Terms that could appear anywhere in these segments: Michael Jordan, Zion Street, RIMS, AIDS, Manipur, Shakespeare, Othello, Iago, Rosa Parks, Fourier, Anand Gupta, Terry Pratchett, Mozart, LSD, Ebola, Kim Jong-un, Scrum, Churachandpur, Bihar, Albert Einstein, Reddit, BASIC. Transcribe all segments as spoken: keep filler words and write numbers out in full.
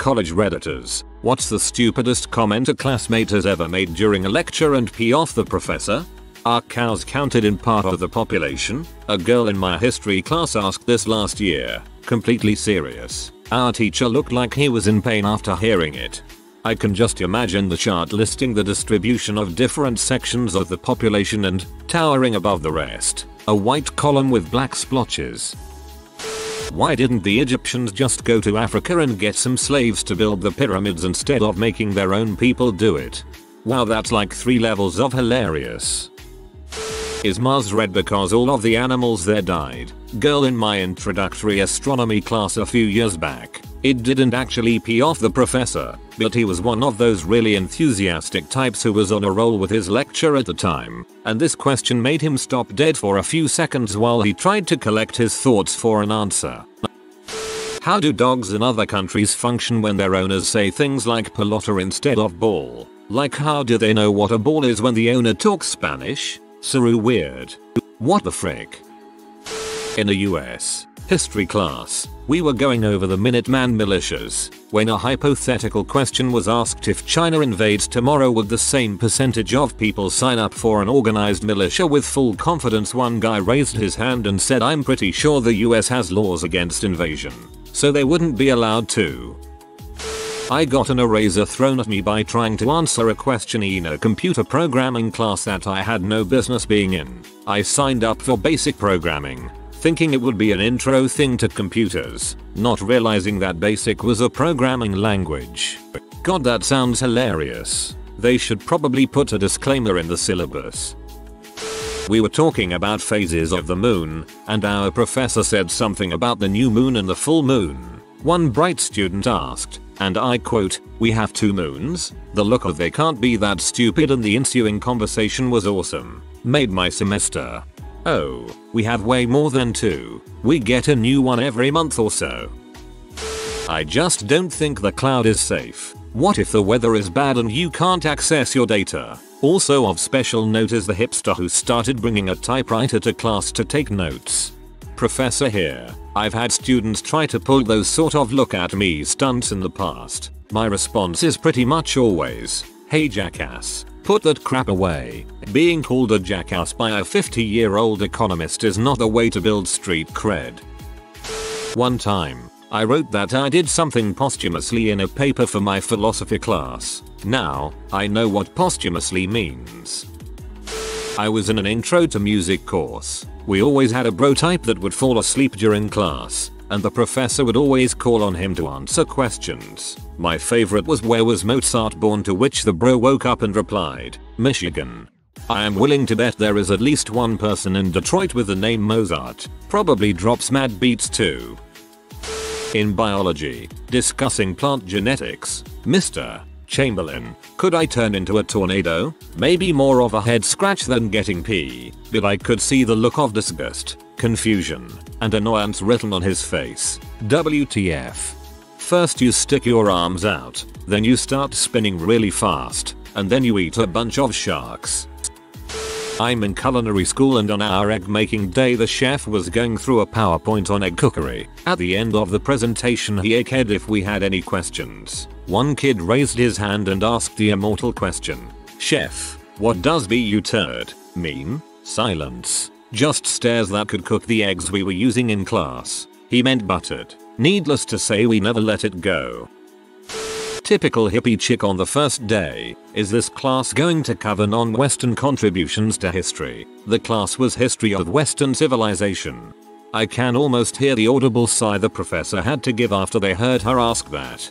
College Redditors, what's the stupidest comment a classmate has ever made during a lecture and pee off the professor? Are cows counted in part of the population? A girl in my history class asked this last year, completely serious. Our teacher looked like he was in pain after hearing it. I can just imagine the chart listing the distribution of different sections of the population and, towering above the rest, a white column with black splotches. Why didn't the Egyptians just go to Africa and get some slaves to build the pyramids instead of making their own people do it? Wow, that's like three levels of hilarious. Is Mars red because all of the animals there died? Girl in my introductory astronomy class a few years back. It didn't actually pee off the professor, but he was one of those really enthusiastic types who was on a roll with his lecture at the time, and this question made him stop dead for a few seconds while he tried to collect his thoughts for an answer. How do dogs in other countries function when their owners say things like pelota instead of ball? Like, how do they know what a ball is when the owner talks Spanish? Saru weird. What the frick? In a U S history class, we were going over the Minuteman militias, when a hypothetical question was asked: if China invades tomorrow, would the same percentage of people sign up for an organized militia with full confidence? One guy raised his hand and said, "I'm pretty sure the U S has laws against invasion, so they wouldn't be allowed to." I got an eraser thrown at me by trying to answer a question in a computer programming class that I had no business being in. I signed up for basic programming, thinking it would be an intro thing to computers, not realizing that BASIC was a programming language. God, that sounds hilarious. They should probably put a disclaimer in the syllabus. We were talking about phases of the moon, and our professor said something about the new moon and the full moon. One bright student asked, and I quote, "We have two moons?" The look of "they can't be that stupid" and the ensuing conversation was awesome. Made my semester. Oh, we have way more than two. We get a new one every month or so. I just don't think the cloud is safe. What if the weather is bad and you can't access your data? Also of special note is the hipster who started bringing a typewriter to class to take notes. Professor here, I've had students try to pull those sort of look at me stunts in the past. My response is pretty much always, "Hey jackass, put that crap away." Being called a jackass by a fifty year old economist is not the way to build street cred. One time, I wrote that I did something posthumously in a paper for my philosophy class. Now, I know what posthumously means. I was in an intro to music course. We always had a bro type that would fall asleep during class, and the professor would always call on him to answer questions. My favorite was, "Where was Mozart born?" To which the bro woke up and replied, "Michigan." I am willing to bet there is at least one person in Detroit with the name Mozart. Probably drops mad beats too. In biology, discussing plant genetics, Mister Chamberlain, could I turn into a tornado? Maybe more of a head scratch than getting pee, but I could see the look of disgust, confusion, and annoyance written on his face. W T F. First you stick your arms out, then you start spinning really fast, and then you eat a bunch of sharks. I'm in culinary school, and on our egg making day the chef was going through a PowerPoint on egg cookery. At the end of the presentation he asked if we had any questions. One kid raised his hand and asked the immortal question, "Chef, what does B U turd mean?" Silence. Just stares that could cook the eggs we were using in class. He meant buttered. Needless to say, we never let it go. Typical hippie chick on the first day. Is this class going to cover non-Western contributions to history? The class was History of Western Civilization. I can almost hear the audible sigh the professor had to give after they heard her ask that.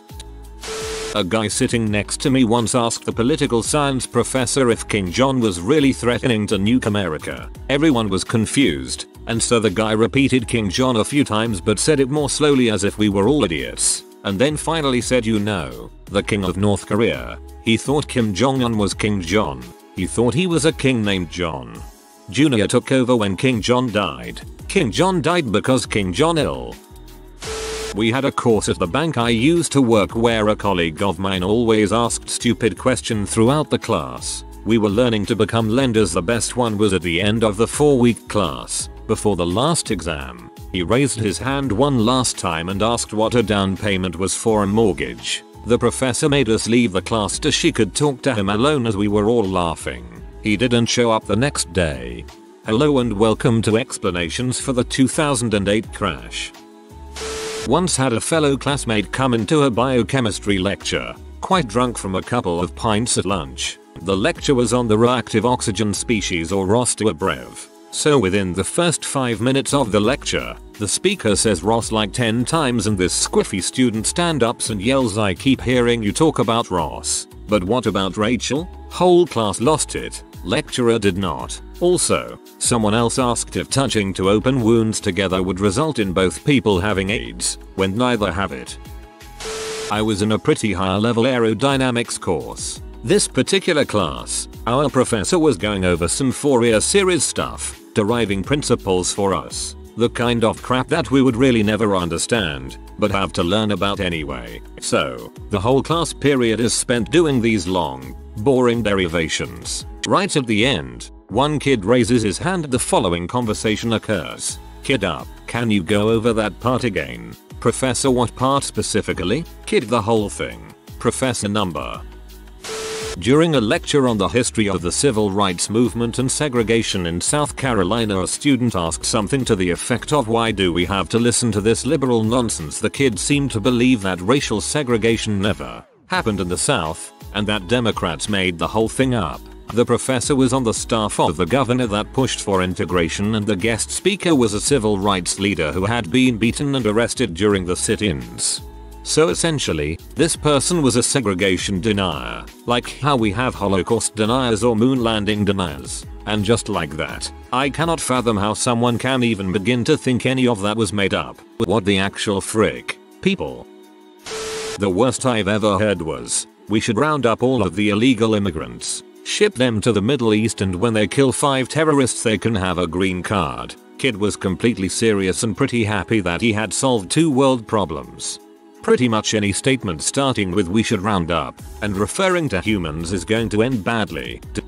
A guy sitting next to me once asked the political science professor if King John was really threatening to nuke America. Everyone was confused, and so the guy repeated King John a few times but said it more slowly as if we were all idiots. And then finally said, "You know, the king of North Korea." He thought Kim Jong-un was King John. He thought he was a king named John. Junior took over when King John died. King John died because King John ill. We had a course at the bank I used to work where a colleague of mine always asked stupid questions throughout the class. We were learning to become lenders. The best one was at the end of the four week class. Before the last exam, he raised his hand one last time and asked what a down payment was for a mortgage. The professor made us leave the class so she could talk to him alone as we were all laughing. He didn't show up the next day. Hello and welcome to explanations for the two thousand eight crash. Once had a fellow classmate come into a biochemistry lecture, quite drunk from a couple of pints at lunch. The lecture was on the reactive oxygen species, or Rostabrev. So within the first five minutes of the lecture, the speaker says Ros like ten times and this squiffy student stand ups and yells, "I keep hearing you talk about Ros, but what about Rachel?" Whole class lost it. Lecturer did not. Also, someone else asked if touching two open wounds together would result in both people having AIDS, when neither have it. I was in a pretty high level aerodynamics course. This particular class, our professor was going over some Fourier series stuff, deriving principles for us, the kind of crap that we would really never understand, but have to learn about anyway. So, the whole class period is spent doing these long, boring derivations. Right at the end, one kid raises his hand. The following conversation occurs. "Kid up, can you go over that part again?" "Professor, what part specifically?" "Kid, the whole thing." "Professor, number." During a lecture on the history of the civil rights movement and segregation in South Carolina, a student asked something to the effect of, "Why do we have to listen to this liberal nonsense?" The kid seemed to believe that racial segregation never happened in the South, and that Democrats made the whole thing up. The professor was on the staff of the governor that pushed for integration, and the guest speaker was a civil rights leader who had been beaten and arrested during the sit-ins. So essentially, this person was a segregation denier, like how we have Holocaust deniers or moon landing deniers. And just like that, I cannot fathom how someone can even begin to think any of that was made up. What the actual frick, people? The worst I've ever heard was, "We should round up all of the illegal immigrants, ship them to the Middle East, and when they kill five terrorists they can have a green card." Kid was completely serious and pretty happy that he had solved two world problems. Pretty much any statement starting with "we should round up" and referring to humans is going to end badly. D-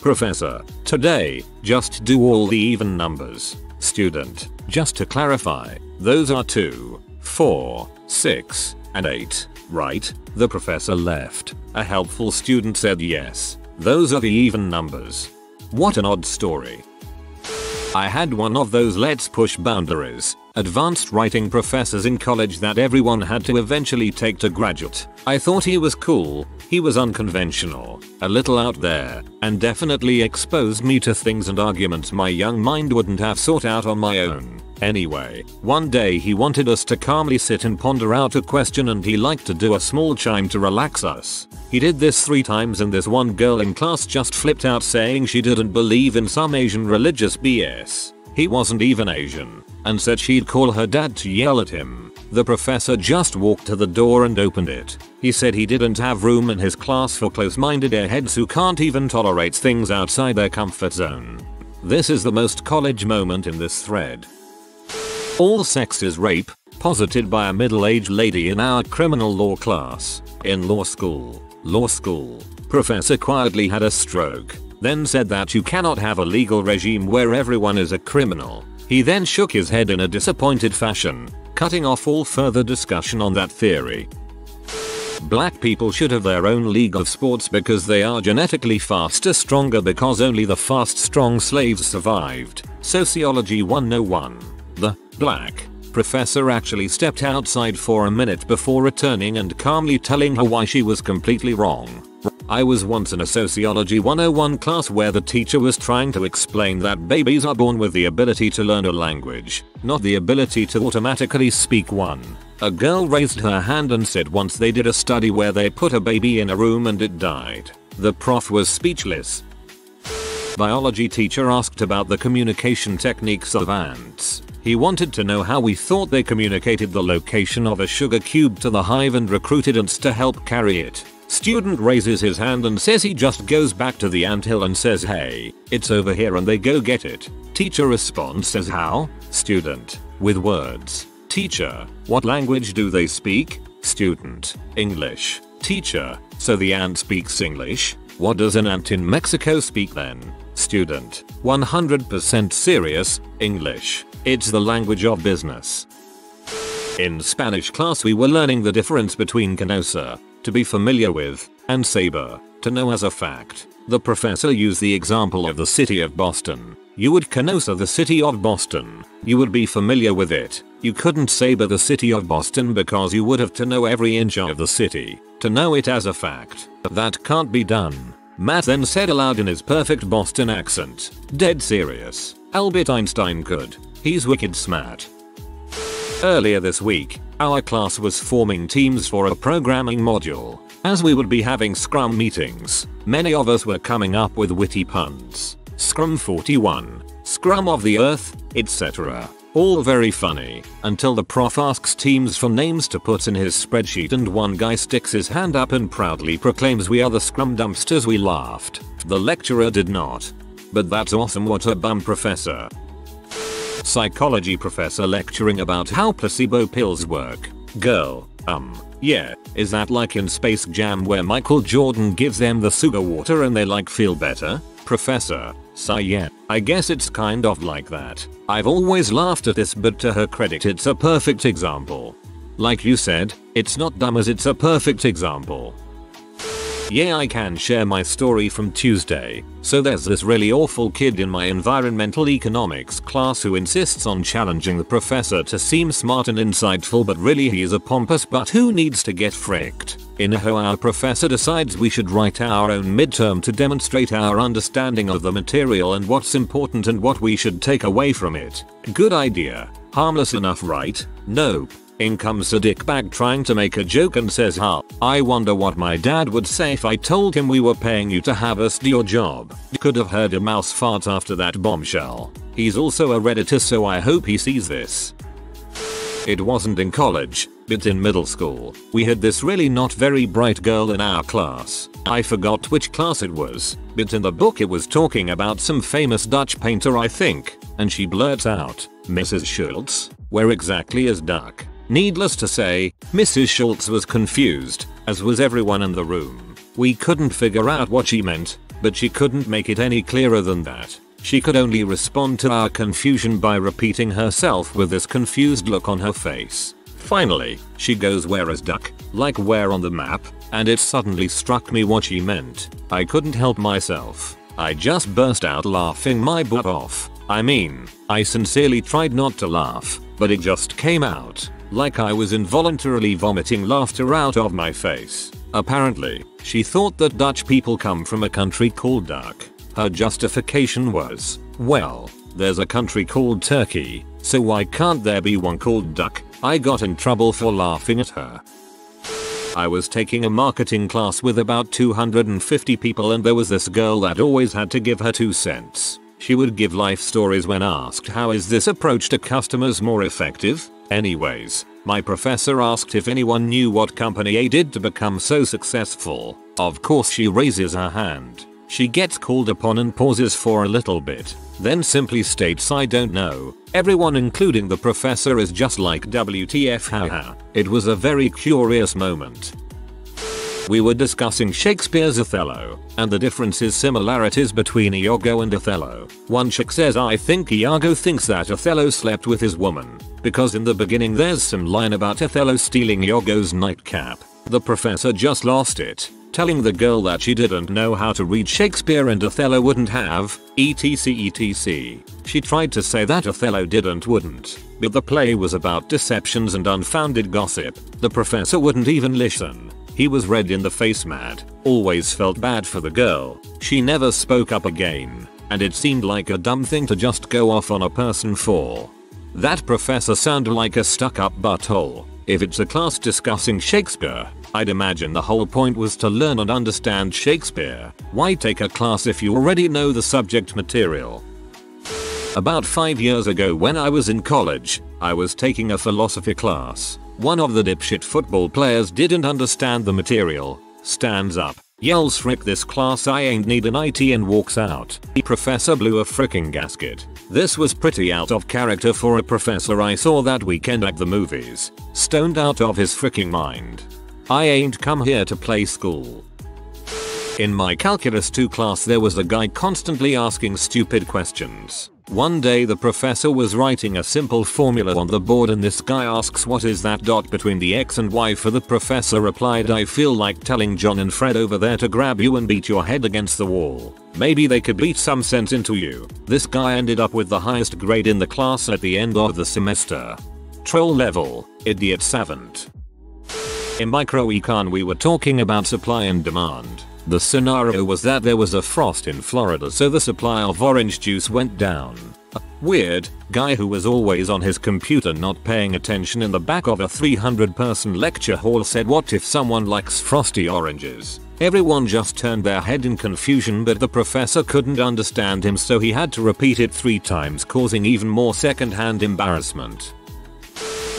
Professor: "Today, just do all the even numbers." Student: "Just to clarify, those are two, four, six, and eight, right?" The professor left. A helpful student said, "Yes, those are the even numbers." What an odd story. I had one of those "let's push boundaries" advanced writing professors in college that everyone had to eventually take to graduate. I thought he was cool. He was unconventional, a little out there, and definitely exposed me to things and arguments my young mind wouldn't have sought out on my own. Anyway, one day he wanted us to calmly sit and ponder out a question, and he liked to do a small chime to relax us. He did this three times, and this one girl in class just flipped out, saying she didn't believe in some Asian religious B S. He wasn't even Asian, and said she'd call her dad to yell at him. The professor just walked to the door and opened it. He said he didn't have room in his class for close-minded airheads who can't even tolerate things outside their comfort zone. This is the most college moment in this thread. All sex is rape, posited by a middle-aged lady in our criminal law class. In law school, law school, professor quietly had a stroke, then said that you cannot have a legal regime where everyone is a criminal. He then shook his head in a disappointed fashion, cutting off all further discussion on that theory. Black people should have their own league of sports because they are genetically faster, stronger, because only the fast, strong slaves survived. Sociology one oh one. The black professor actually stepped outside for a minute before returning and calmly telling her why she was completely wrong. I was once in a Sociology one oh one class where the teacher was trying to explain that babies are born with the ability to learn a language, not the ability to automatically speak one. A girl raised her hand and said once they did a study where they put a baby in a room and it died. The prof was speechless. Biology teacher asked about the communication techniques of ants. He wanted to know how we thought they communicated the location of a sugar cube to the hive and recruited ants to help carry it. Student raises his hand and says he just goes back to the anthill and says, "Hey, it's over here," and they go get it. Teacher response says, "How?" Student: "With words." Teacher: "What language do they speak?" Student: "English." Teacher: "So the ant speaks English?" What does an ant in Mexico speak then? Student, one hundred percent serious, English. It's the language of business. In Spanish class we were learning the difference between conocer, to be familiar with, and saber, to know as a fact. The professor used the example of the city of Boston. You would conocer the city of Boston. You would be familiar with it. You couldn't saber the city of Boston because you would have to know every inch of the city, to know it as a fact. That can't be done. Matt then said aloud in his perfect Boston accent, dead serious. Albert Einstein could. He's wicked smart. Earlier this week, our class was forming teams for a programming module. As we would be having Scrum meetings, many of us were coming up with witty puns. Scrum forty-one, Scrum of the Earth, et cetera. All very funny, until the prof asks teams for names to put in his spreadsheet and one guy sticks his hand up and proudly proclaims we are the Scrum dumpsters. We laughed. The lecturer did not. But that's awesome, what a bum professor. Psychology professor lecturing about how placebo pills work. Girl, um, yeah, is that like in Space Jam where Michael Jordan gives them the sugar water and they like feel better? Professor, sigh, yeah, I guess it's kind of like that. I've always laughed at this, but to her credit it's a perfect example. Like you said, it's not dumb as it's a perfect example. Yeah, I can share my story from Tuesday. So there's this really awful kid in my environmental economics class who insists on challenging the professor to seem smart and insightful, but really he is a pompous butt who needs to get fricked. In a ho, our professor decides we should write our own midterm to demonstrate our understanding of the material and what's important and what we should take away from it. Good idea. Harmless enough, right? Nope. In comes a dickbag trying to make a joke and says, ha, I wonder what my dad would say if I told him we were paying you to have us do your job. Could have heard a mouse fart after that bombshell. He's also a Redditor, so I hope he sees this. It wasn't in college, but in middle school, we had this really not very bright girl in our class. I forgot which class it was, but in the book it was talking about some famous Dutch painter, I think, and she blurts out, Missus Schultz, where exactly is Duck? Needless to say, Missus Schultz was confused, as was everyone in the room. We couldn't figure out what she meant, but she couldn't make it any clearer than that. She could only respond to our confusion by repeating herself with this confused look on her face. Finally, she goes, where is Duck? Like where on the map? And it suddenly struck me what she meant. I couldn't help myself. I just burst out laughing my butt off. I mean, I sincerely tried not to laugh, but it just came out. Like I was involuntarily vomiting laughter out of my face. Apparently, she thought that Dutch people come from a country called Duck. Her justification was, well, there's a country called Turkey, so why can't there be one called Duck? I got in trouble for laughing at her. I was taking a marketing class with about two hundred fifty people, and there was this girl that always had to give her two cents. She would give life stories when asked, how is this approach to customers more effective? Anyways, my professor asked if anyone knew what company A did to become so successful. Of course she raises her hand. She gets called upon and pauses for a little bit, then simply states, I don't know. Everyone including the professor is just like W T F, haha. It was a very curious moment. We were discussing Shakespeare's Othello, and the differences, similarities between Iago and Othello. One chick says, I think Iago thinks that Othello slept with his woman, because in the beginning there's some line about Othello stealing Iago's nightcap. The professor just lost it, telling the girl that she didn't know how to read Shakespeare and Othello wouldn't have, et cetera et cetera. She tried to say that Othello didn't wouldn't, but the play was about deceptions and unfounded gossip. The professor wouldn't even listen. He was red in the face mad, always felt bad for the girl. She never spoke up again, and it seemed like a dumb thing to just go off on a person for. That professor sounded like a stuck-up butthole. If it's a class discussing Shakespeare, I'd imagine the whole point was to learn and understand Shakespeare. Why take a class if you already know the subject material? About five years ago when I was in college, I was taking a philosophy class. One of the dipshit football players didn't understand the material, stands up, yells, frick this class, I ain't needin' it, and walks out. The professor blew a fricking gasket. This was pretty out of character for a professor I saw that weekend at the movies, stoned out of his fricking mind. I ain't come here to play school. In my calculus two class there was a guy constantly asking stupid questions. One day the professor was writing a simple formula on the board and this guy asks, what is that dot between the X and Y for? The professor replied, I feel like telling John and Fred over there to grab you and beat your head against the wall. Maybe they could bleach some sense into you. This guy ended up with the highest grade in the class at the end of the semester. Troll level, idiot savant. In microecon we were talking about supply and demand. The scenario was that there was a frost in Florida, so the supply of orange juice went down. A weird guy who was always on his computer not paying attention in the back of a three hundred person lecture hall said, what if someone likes frosty oranges? Everyone just turned their head in confusion, but the professor couldn't understand him, so he had to repeat it three times, causing even more second-hand embarrassment.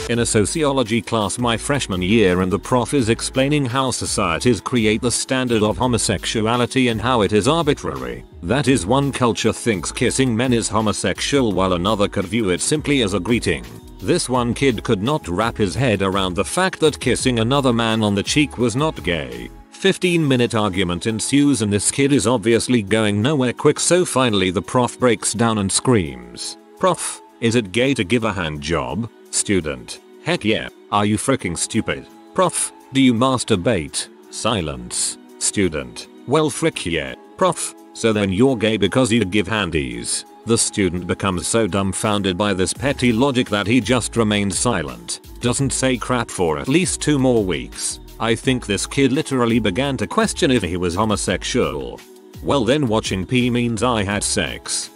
In a sociology class my freshman year, and the prof is explaining how societies create the standard of homosexuality and how it is arbitrary. That is, one culture thinks kissing men is homosexual while another could view it simply as a greeting. This one kid could not wrap his head around the fact that kissing another man on the cheek was not gay. fifteen minute argument ensues and this kid is obviously going nowhere quick, so finally the prof breaks down and screams, "Prof, is it gay to give a hand job?" Student: heck yeah. Are you freaking stupid? Prof: do you masturbate? Silence. Student: well, frick yeah. Prof: so then you're gay because you give handies. The student becomes so dumbfounded by this petty logic that he just remains silent, doesn't say crap for at least two more weeks. I think this kid literally began to question if he was homosexual. Well then, watching P means I had sex.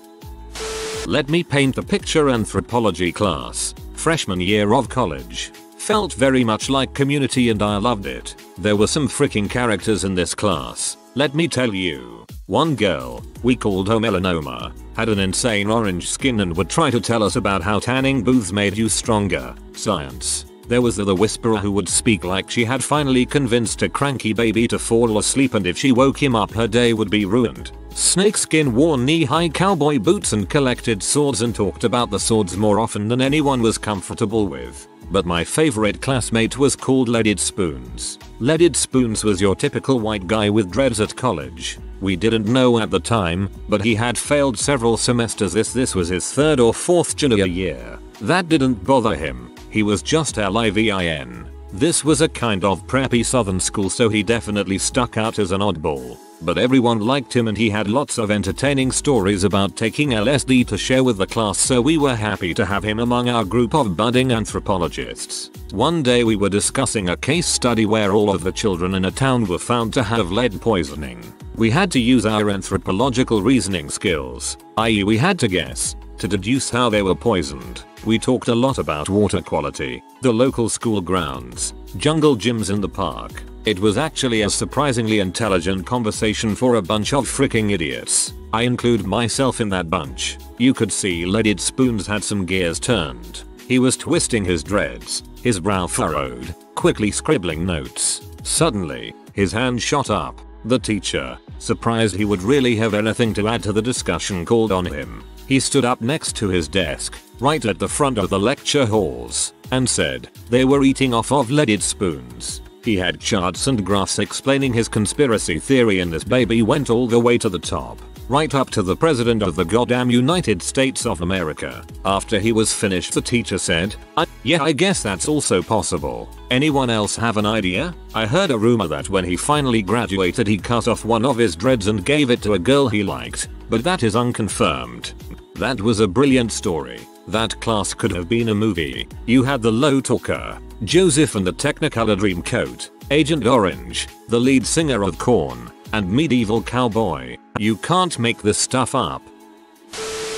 Let me paint the picture. Anthropology class, freshman year of college. Felt very much like community and I loved it. There were some freaking characters in this class, let me tell you. One girl, we called her Melanoma, had an insane orange skin and would try to tell us about how tanning booths made you stronger. Science. There was the, the whisperer who would speak like she had finally convinced a cranky baby to fall asleep, and if she woke him up her day would be ruined. Snakeskin wore knee-high cowboy boots and collected swords and talked about the swords more often than anyone was comfortable with. But my favorite classmate was called Leaded Spoons. Leaded Spoons was your typical white guy with dreads at college. We didn't know at the time, but he had failed several semesters. This this was his third or fourth junior year. That didn't bother him. He was just L I V I N. This was a kind of preppy southern school, so he definitely stuck out as an oddball. But everyone liked him and he had lots of entertaining stories about taking L S D to share with the class, so we were happy to have him among our group of budding anthropologists. One day we were discussing a case study where all of the children in a town were found to have lead poisoning. We had to use our anthropological reasoning skills, that is we had to guess, to deduce how they were poisoned. We talked a lot about water quality, the local school grounds, jungle gyms in the park. It was actually a surprisingly intelligent conversation for a bunch of freaking idiots. I include myself in that bunch. You could see Leaded Spoons had some gears turned. He was twisting his dreads, his brow furrowed, quickly scribbling notes. Suddenly, his hand shot up. The teacher, surprised he would really have anything to add to the discussion, called on him. He stood up next to his desk, right at the front of the lecture halls, and said they were eating off of Leaded Spoons. He had charts and graphs explaining his conspiracy theory, and this baby went all the way to the top, right up to the president of the goddamn United States of America. After he was finished the teacher said, I, yeah I guess that's also possible. Anyone else have an idea? I heard a rumor that when he finally graduated he cut off one of his dreads and gave it to a girl he liked, but that is unconfirmed. That was a brilliant story. That class could have been a movie. You had the low talker, Joseph and the Technicolor Dreamcoat, Agent Orange, the lead singer of Korn, and Medieval Cowboy. You can't make this stuff up.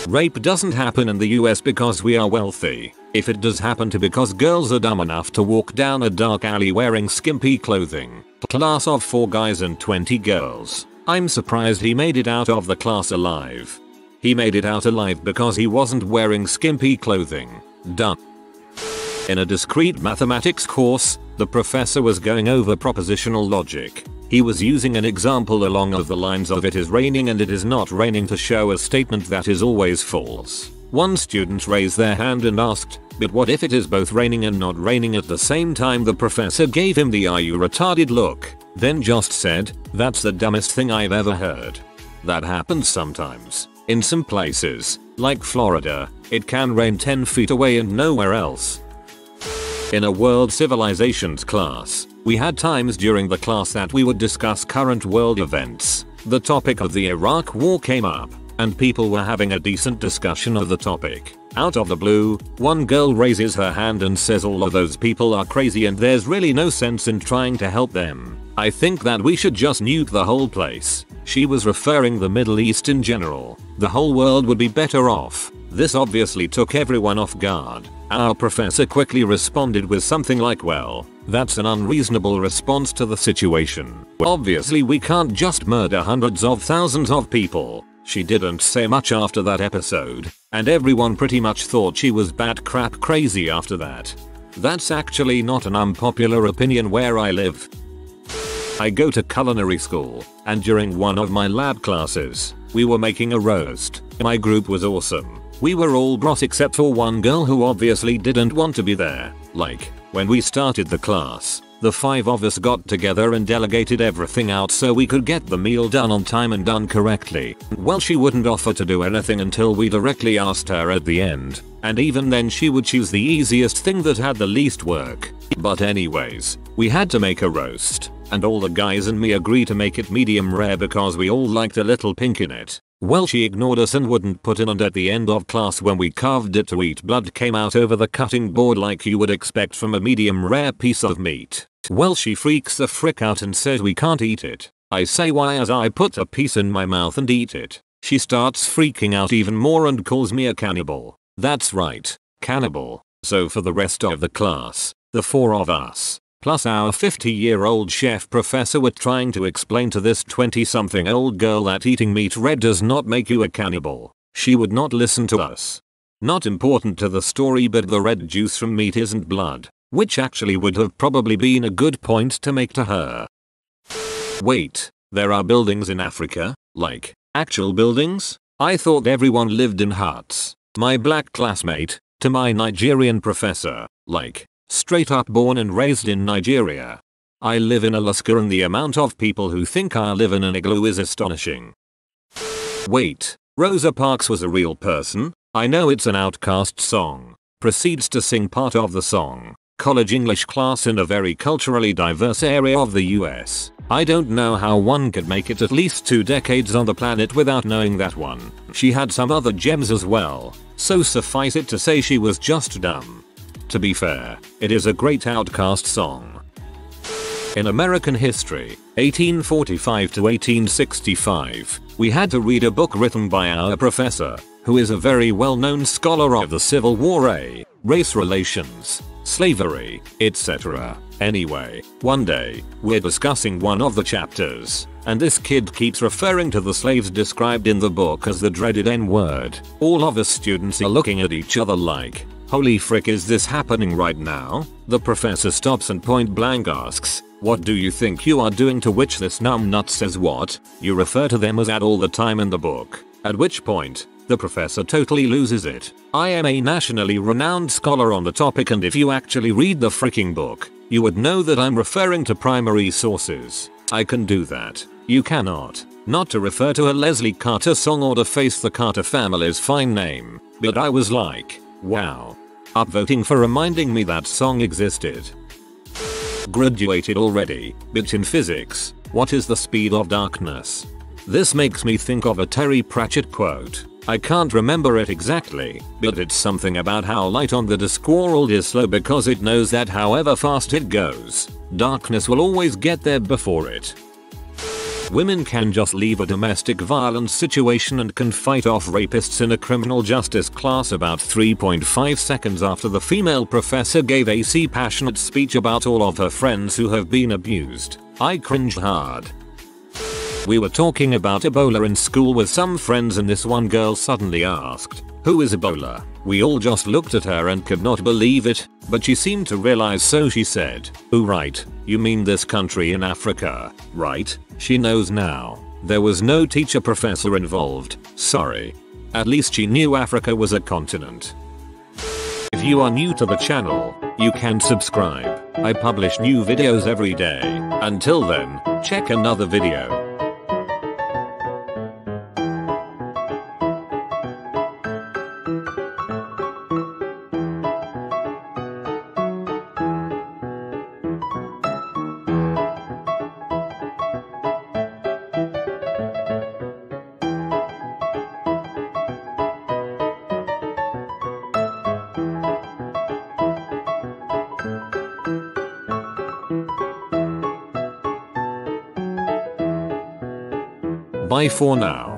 Rape doesn't happen in the U S because we are wealthy. If it does happen to because girls are dumb enough to walk down a dark alley wearing skimpy clothing. Class of four guys and twenty girls. I'm surprised he made it out of the class alive. He made it out alive because he wasn't wearing skimpy clothing. Done. In a discrete mathematics course, the professor was going over propositional logic. He was using an example along of the lines of it is raining and it is not raining to show a statement that is always false. One student raised their hand and asked, but what if it is both raining and not raining at the same time? The professor gave him the "are you retarded" look. then just said, "That's the dumbest thing I've ever heard." That happens sometimes. In some places, like Florida, it can rain ten feet away and nowhere else. In a world civilizations class, we had times during the class that we would discuss current world events. The topic of the Iraq War came up, and people were having a decent discussion of the topic. Out of the blue, one girl raises her hand and says all of those people are crazy and there's really no sense in trying to help them. I think that we should just nuke the whole place. She was referring the Middle East in general. The whole world would be better off. This obviously took everyone off guard. Our professor quickly responded with something like, "Well, that's an unreasonable response to the situation. Obviously we can't just murder hundreds of thousands of people." She didn't say much after that episode, and everyone pretty much thought she was bat crap crazy after that. That's actually not an unpopular opinion where I live. I go to culinary school, and during one of my lab classes, we were making a roast. My group was awesome. We were all bros except for one girl who obviously didn't want to be there. Like, when we started the class, the five of us got together and delegated everything out so we could get the meal done on time and done correctly. Well, she wouldn't offer to do anything until we directly asked her at the end, and even then she would choose the easiest thing that had the least work. But anyways, we had to make a roast, and all the guys and me agreed to make it medium rare because we all liked a little pink in it. Well, she ignored us and wouldn't put in, and at the end of class when we carved it to eat, blood came out over the cutting board like you would expect from a medium rare piece of meat. Well, she freaks the frick out and says we can't eat it. I say why as I put a piece in my mouth and eat it. She starts freaking out even more and calls me a cannibal. That's right, cannibal. So for the rest of the class, the four of us, plus our fifty year old chef professor, were trying to explain to this twenty something old girl that eating meat red does not make you a cannibal. She would not listen to us. Not important to the story, but the red juice from meat isn't blood, which actually would have probably been a good point to make to her. Wait, there are buildings in Africa? Like, actual buildings? I thought everyone lived in huts. My black classmate, to my Nigerian professor, like, straight up born and raised in Nigeria. I live in Alaska and the amount of people who think I live in an igloo is astonishing. Wait, Rosa Parks was a real person? I know it's an Outcast song. Proceeds to sing part of the song. College English class in a very culturally diverse area of the U S. I don't know how one could make it at least two decades on the planet without knowing that one. She had some other gems as well, so suffice it to say she was just dumb. To be fair, it is a great Outcast song. In American history, eighteen forty-five to eighteen sixty-five, we had to read a book written by our professor, who is a very well-known scholar of the Civil War, a, race relations, slavery, et cetera. Anyway, one day, we're discussing one of the chapters, and this kid keeps referring to the slaves described in the book as the dreaded N word. All of us students are looking at each other like, holy frick, is this happening right now? The professor stops and point blank asks, "What do you think you are doing?" To which this numbnut says, "What? You refer to them as that all the time in the book." At which point, the professor totally loses it. I am a nationally renowned scholar on the topic, and if you actually read the freaking book, you would know that I'm referring to primary sources. I can do that. You cannot. Not to refer to a Leslie Carter song or to face the Carter family's fine name, but I was like, wow. Upvoting for reminding me that song existed. Graduated already, bitch. In physics, what is the speed of darkness? This makes me think of a Terry Pratchett quote. I can't remember it exactly, but it's something about how light on the squirrel is slow because it knows that however fast it goes, darkness will always get there before it. Women can just leave a domestic violence situation and can fight off rapists in a criminal justice class about three point five seconds after the female professor gave a c passionate speech about all of her friends who have been abused. I cringe hard. We were talking about Ebola in school with some friends, and this one girl suddenly asked, "Who is Ebola?" We all just looked at her and could not believe it, but she seemed to realize, so she said, "Oh right, you mean this country in Africa, right? She knows now. There was no teacher professor involved, sorry." At least she knew Africa was a continent. If you are new to the channel, you can subscribe. I publish new videos every day. Until then, check another video. Bye for now.